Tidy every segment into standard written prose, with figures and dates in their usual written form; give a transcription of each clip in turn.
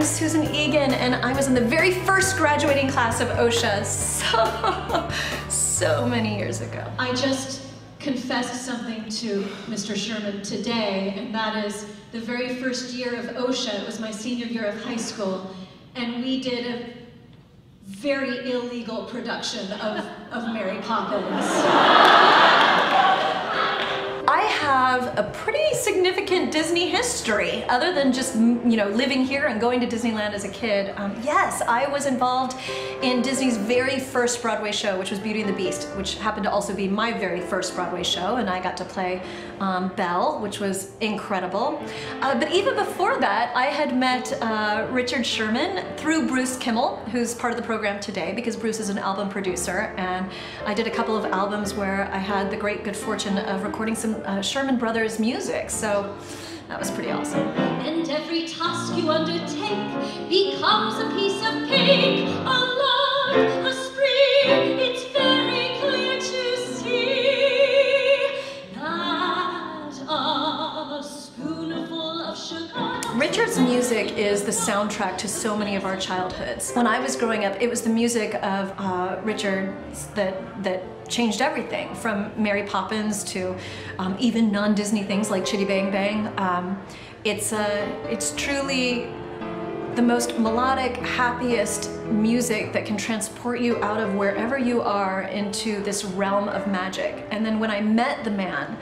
I'm Susan Egan, and I was in the very first graduating class of OCSA so many years ago. I just confessed something to Mr. Sherman today, and that is the very first year of OCSA, it was my senior year of high school, and we did a very illegal production of Mary Poppins. I have a pretty significant Disney history, other than just, you know, living here and going to Disneyland as a kid. Yes, I was involved in Disney's very first Broadway show, which was Beauty and the Beast, which happened to also be my very first Broadway show, and I got to play Belle, which was incredible. But even before that, I had met Richard Sherman through Bruce Kimmel, who's part of the program today, because Bruce is an album producer, and I did a couple of albums where I had the great good fortune of recording some Sherman Brothers music, so that was pretty awesome. And every task you undertake becomes a piece of cake, a log, a spring, it's very clear to see that a spoonful of sugar. Richard's music is the soundtrack to so many of our childhoods. When I was growing up, it was the music of Richard that changed everything, from Mary Poppins to even non-Disney things like Chitty Bang Bang. It's truly the most melodic, happiest music that can transport you out of wherever you are into this realm of magic. And then when I met the man,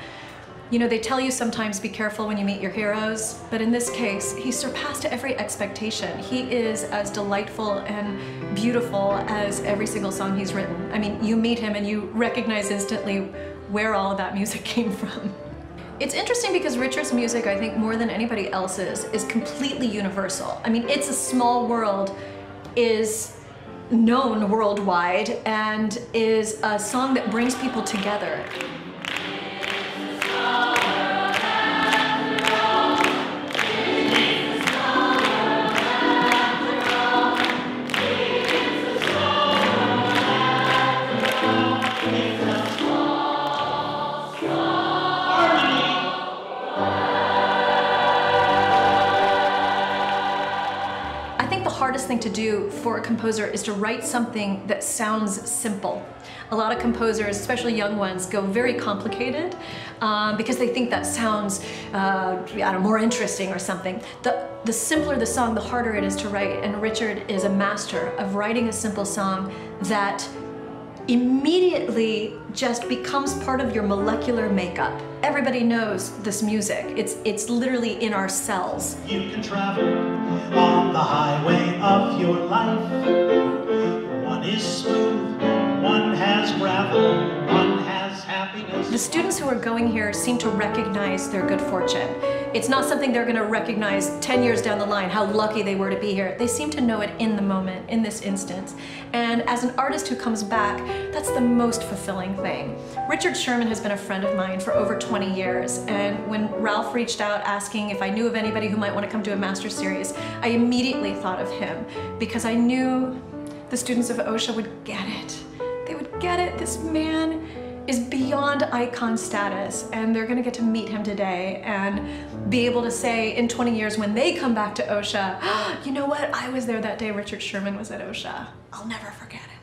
you know, they tell you sometimes be careful when you meet your heroes, but in this case, he surpassed every expectation. He is as delightful and beautiful as every single song he's written. I mean, you meet him and you recognize instantly where all of that music came from. It's interesting because Richard's music, I think, more than anybody else's, is completely universal. I mean, It's a Small World is known worldwide and is a song that brings people together. Thing to do for a composer is to write something that sounds simple. A lot of composers, especially young ones, go very complicated because they think that sounds I don't know, more interesting or something. The simpler the song, the harder it is to write, and Richard is a master of writing a simple song that immediately just becomes part of your molecular makeup. Everybody knows this music. It's literally in our cells. You can travel on the highway of your life. One is smooth, one has gravel, one has happiness. The students who are going here seem to recognize their good fortune. It's not something they're going to recognize 10 years down the line, how lucky they were to be here. They seem to know it in the moment, in this instance. And as an artist who comes back, that's the most fulfilling thing. Richard Sherman has been a friend of mine for over 20 years. And when Ralph reached out asking if I knew of anybody who might want to come to a master series, I immediately thought of him because I knew the students of OCSA would get it. They would get it. This man is beyond icon status, and they're gonna get to meet him today and be able to say in 20 years when they come back to OCSA, oh, you know what, I was there that day Richard Sherman was at OCSA. I'll never forget it.